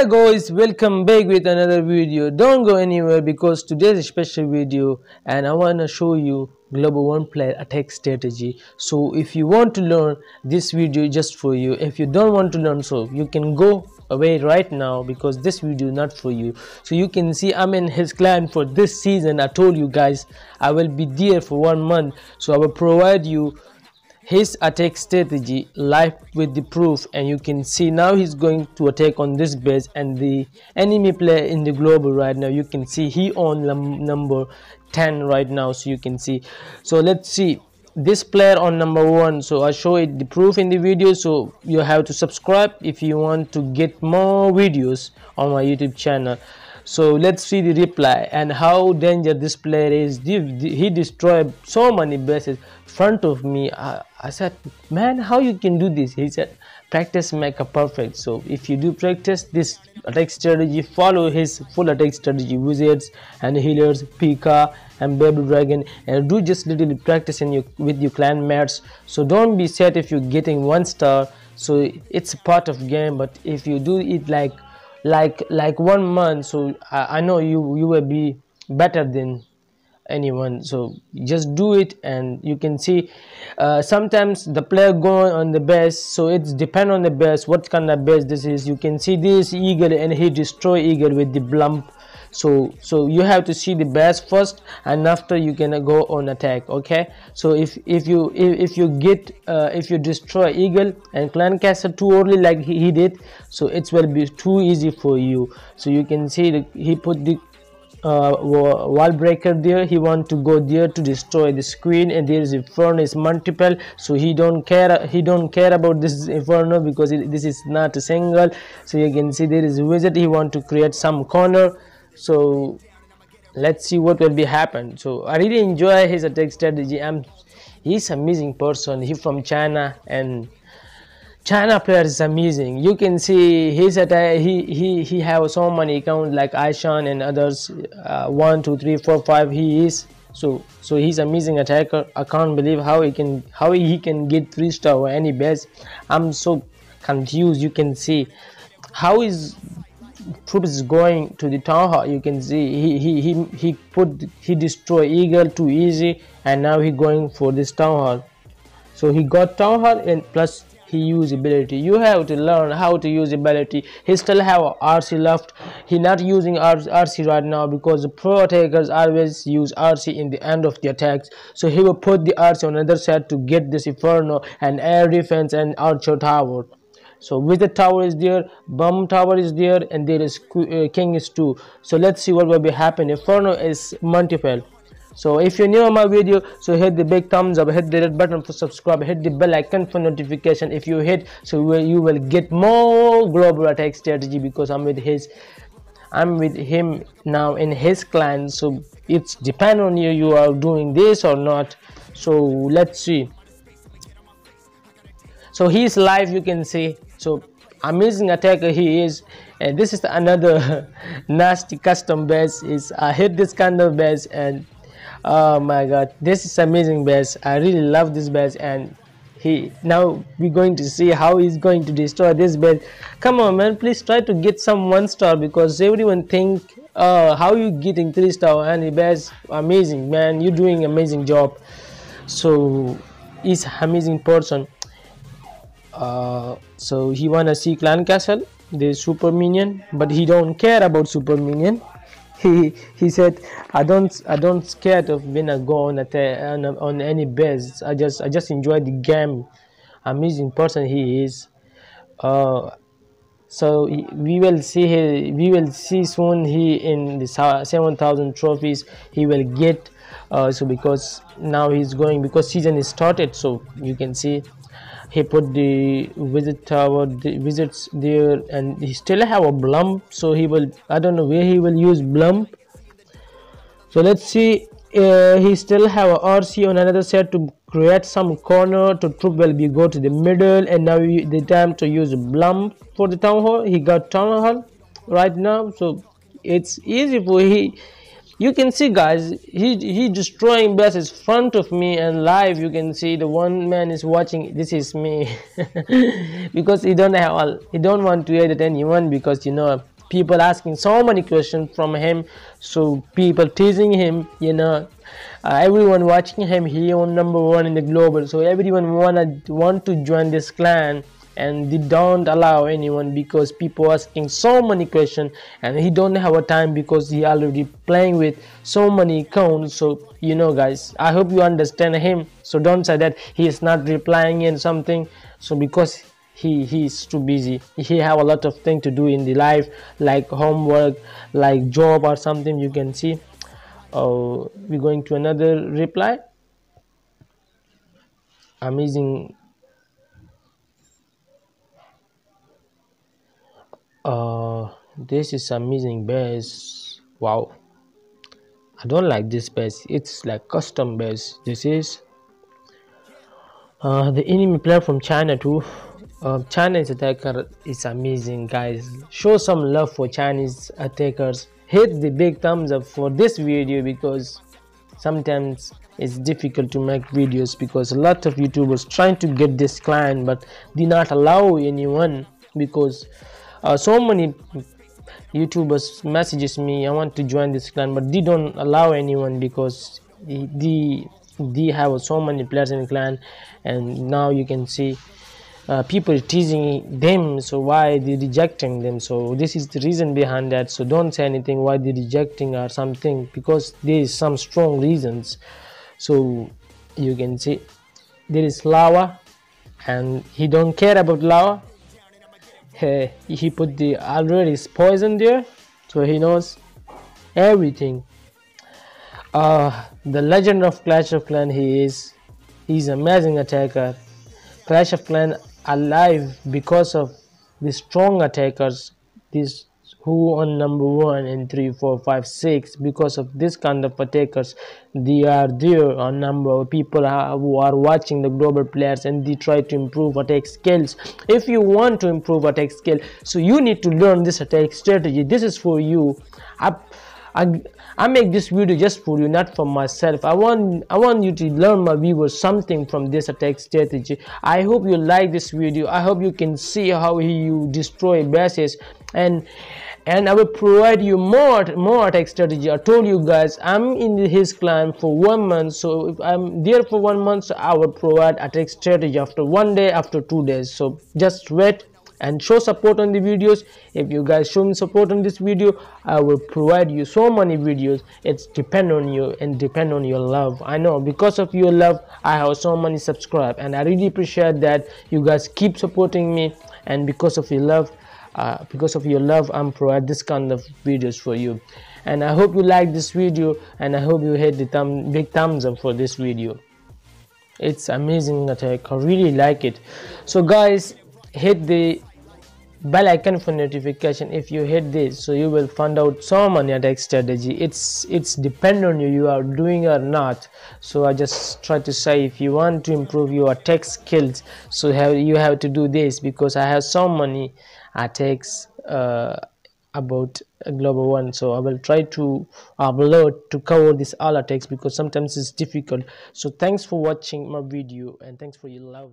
Hey guys, welcome back with another video. Don't go anywhere because today's a special video and I want to show you global one player attack strategy. So if you want to learn, this video is just for you. If you don't want to learn, so you can go away right now because this video is not for you. So you can see I'm in his clan for this season. I told you guys I will be there for 1 month, so I will provide you his attack strategy live with the proof. And you can see now he's going to attack on this base, and the enemy player in the global right now, you can see he on number 10 right now. So you can see, so let's see this player on number 1. So I show it the proof in the video, so you have to subscribe if you want to get more videos on my YouTube channel. So let's see the replay and how dangerous this player is. He destroyed so many bases front of me. I said, man, how you can do this? He said, practice make a perfect. So if you do practice this attack strategy, follow his full attack strategy, wizards and healers, Pika and baby dragon, and do just little practice with your clan mates. So don't be sad if you're getting 1 star. So it's part of game, but if you do it like 1 month, so I know you will be better than anyone. So just do it. And you can see sometimes the player going on the base, so it's depend on the base, what kind of base this is. You can see this eagle, and he destroy eagle with the blump. So you have to see the base first, and after you can go on attack. Okay, so if you destroy eagle and clan castle too early like he did, so it will be too easy for you. So you can see he put the wall breaker there. He want to go there to destroy the screen, and there is inferno multiple, so he don't care about this inferno because this is not a single. So you can see there is wizard, he want to create some corner. So let's see what will be happen. So I really enjoy his attack strategy. He's amazing person. He from China, and China player is amazing. You can see his attack. He have so many accounts like Ai Shen and others. 1 2 3 4 5 he is. So he's amazing attacker. I can't believe how he can get 3 star or any base. I'm so confused. You can see how is troops is going to the town hall. You can see he destroy eagle too easy, and now he going for this town hall. So he got town hall, and plus he use ability. You have to learn how to use ability. He still have RC left. He not using RC right now because the pro attackers always use RC in the end of the attacks. So he will put the RC on another side to get this inferno and air defense and archer tower. So with the tower is there, bomb tower is there, and there is king is 2. So let's see what will be happening. Inferno is multiple. So if you're new on my video, so hit the big thumbs up, hit the red button for subscribe, hit the bell icon for notification. If you hit, so you will get more global attack strategy because I'm with him now in his clan. So it's depend on you are doing this or not. So let's see. So he's live, you can see. So amazing attacker he is. And this is another nasty custom base. I hit this kind of base, and oh my god, this is amazing base. I really love this base, and he now we're going to see how he's going to destroy this base. Come on, man, please try to get some 1 star because everyone think how you getting 3 star and the base. Amazing, man, you're doing amazing job. So he's amazing person. So he wanna see clan castle, the super minion, but he don't care about super minion. He said, I don't scared of when I go on any base. I just enjoy the game. Amazing person he is. So we will see soon he in the 7,000 trophies he will get. So because now he's going because season is started. So you can see he put the wizard tower, the wizards there, and he still have a blump. So he will, I don't know where he will use blump. So let's see. He still have a RC on another set to create some corner. To troop will be go to the middle, and now the time to use blump for the town hall. He got town hall right now, so it's easy for he. You can see, guys, he destroying bases front of me and live. You can see the one man is watching. This is me because he don't want to edit anyone because you know people asking so many questions from him, so people teasing him, you know, everyone watching him, he on #1 in the global, so everyone want to join this clan, and they don't allow anyone because people asking so many questions, and he don't have a time because he already playing with so many accounts. So you know guys, I hope you understand him, so don't say that he is not replying and something, so because he's too busy, he have a lot of things to do in the life, like homework, like job or something. You can see, oh, we're going to another reply. Amazing. This is amazing base. Wow, I don't like this base, it's like custom base. This is the enemy player from China too. Chinese attacker is amazing guys. Show some love for Chinese attackers. Hit the big thumbs up for this video, because sometimes it's difficult to make videos because a lot of YouTubers trying to get this clan, but they not allow anyone, because so many YouTubers messages me, I want to join this clan, but they don't allow anyone because they have so many players in the clan. And now you can see people teasing them, so why they rejecting them. So this is the reason behind that, so don't say anything why they rejecting or something, because there is some strong reasons. So you can see there is lava, and he don't care about lava. He put the already poison there, so he knows everything. The legend of Clash of Clans, he's amazing attacker. Clash of Clans alive because of the strong attackers, this who on #1 and 3, 4, 5, 6. Because of this kind of attackers, they are there on number of people who are watching the global players, and they try to improve attack skills. If you want to improve attack skill, so you need to learn this attack strategy. This is for you. I make this video just for you, not for myself. I want you to learn, my viewers, something from this attack strategy. I hope you like this video. I hope you can see how you destroy bases, and I will provide you more attack strategy. I told you guys, I'm in his clan for 1 month, so if I'm there for 1 month, so I will provide attack strategy after 1 day, after 2 days. So just wait and show support on the videos. If you guys show me support on this video, I will provide you so many videos. It's depend on you and depend on your love. I know because of your love I have so many subscribe, and I really appreciate that you guys keep supporting me, and because of your love, I'm provide this kind of videos for you. And I hope you like this video, and I hope you hit the big thumbs up for this video. It's amazing attack, I really like it. So guys, hit the bell icon for notification. If you hit this, so you will find out so many attack strategy. It's depend on you are doing or not. So I just try to say, if you want to improve your attack skills, so you have to do this, because I have so many attacks about global one, so I will try to upload to cover this all attacks, because sometimes it's difficult. So thanks for watching my video, and thanks for your love.